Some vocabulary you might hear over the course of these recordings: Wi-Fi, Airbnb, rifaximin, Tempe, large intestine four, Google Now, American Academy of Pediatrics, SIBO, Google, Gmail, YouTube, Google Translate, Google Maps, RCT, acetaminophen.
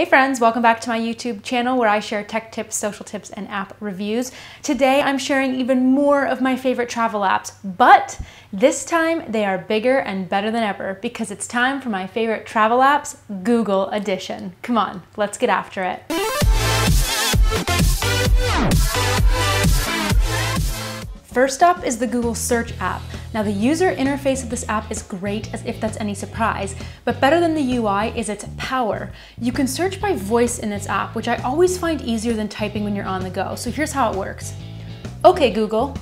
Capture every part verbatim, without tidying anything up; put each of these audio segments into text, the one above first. Hey friends, welcome back to my YouTube channel where I share tech tips, social tips, and app reviews. Today I'm sharing even more of my favorite travel apps, but this time they are bigger and better than ever because it's time for my favorite travel apps, Google edition. Come on, let's get after it. First up is the Google Search app. Now the user interface of this app is great, as if that's any surprise, but better than the U I is its power. You can search by voice in this app, which I always find easier than typing when you're on the go. So here's how it works. Okay, Google,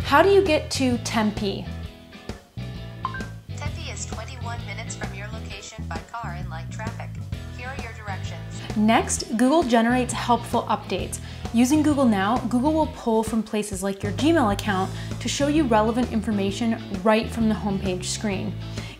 how do you get to Tempe? Tempe is twenty-one minutes from your location by car in light traffic. Here are your directions. Next, Google generates helpful updates. Using Google Now, Google will pull from places like your Gmail account to show you relevant information right from the homepage screen.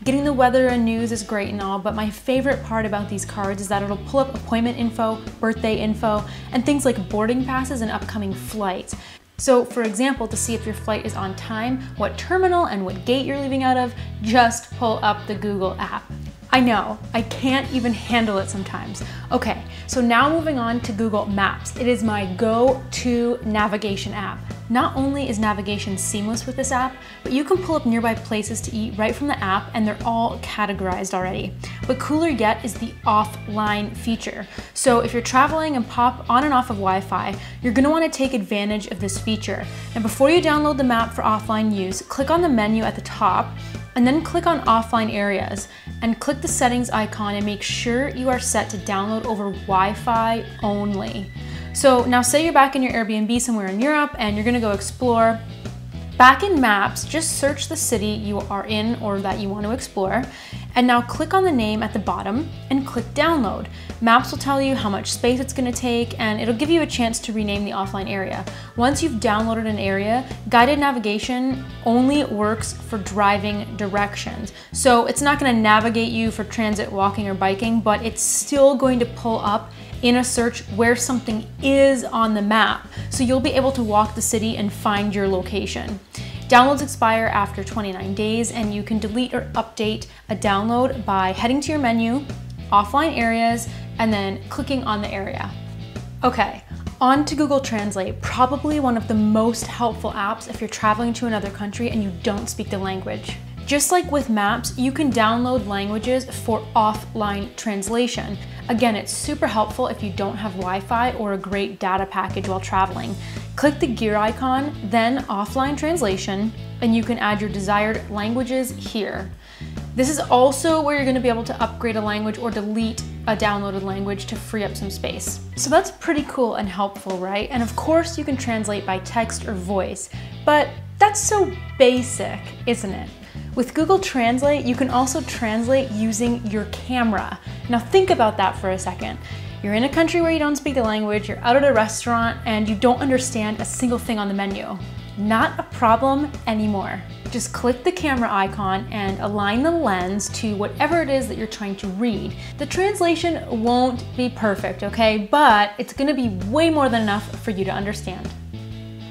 Getting the weather and news is great and all, but my favorite part about these cards is that it'll pull up appointment info, birthday info, and things like boarding passes and upcoming flights. So for example, to see if your flight is on time, what terminal and what gate you're leaving out of, just pull up the Google app. I know, I can't even handle it sometimes. Okay, so now moving on to Google Maps. It is my go-to navigation app. Not only is navigation seamless with this app, but you can pull up nearby places to eat right from the app and they're all categorized already. But cooler yet is the offline feature. So if you're traveling and pop on and off of Wi-Fi, you're gonna wanna take advantage of this feature. And before you download the map for offline use, click on the menu at the top and then click on offline areas and click the settings icon and make sure you are set to download over Wi-Fi only. So now say you're back in your Airbnb somewhere in Europe and you're gonna go explore. Back in Maps, just search the city you are in or that you want to explore and now click on the name at the bottom and click download. Maps will tell you how much space it's gonna take and it'll give you a chance to rename the offline area. Once you've downloaded an area, guided navigation only works for driving directions. So it's not gonna navigate you for transit, walking, or biking, but it's still going to pull up in a search where something is on the map. So you'll be able to walk the city and find your location. Downloads expire after twenty-nine days and you can delete or update a download by heading to your menu, offline areas, and then clicking on the area. Okay, on to Google Translate, probably one of the most helpful apps if you're traveling to another country and you don't speak the language. Just like with Maps, you can download languages for offline translation. Again, it's super helpful if you don't have Wi-Fi or a great data package while traveling. Click the gear icon, then offline translation, and you can add your desired languages here. This is also where you're gonna be able to upgrade a language or delete a downloaded language to free up some space. So that's pretty cool and helpful, right? And of course you can translate by text or voice, but that's so basic, isn't it? With Google Translate, you can also translate using your camera. Now think about that for a second. You're in a country where you don't speak the language, you're out at a restaurant, and you don't understand a single thing on the menu. Not a problem anymore. Just click the camera icon and align the lens to whatever it is that you're trying to read. The translation won't be perfect, okay? But it's gonna be way more than enough for you to understand.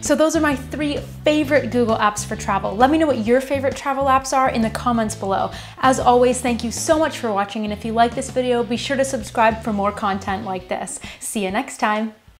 So those are my three favorite Google apps for travel. Let me know what your favorite travel apps are in the comments below. As always, thank you so much for watching, and if you like this video, be sure to subscribe for more content like this. See you next time.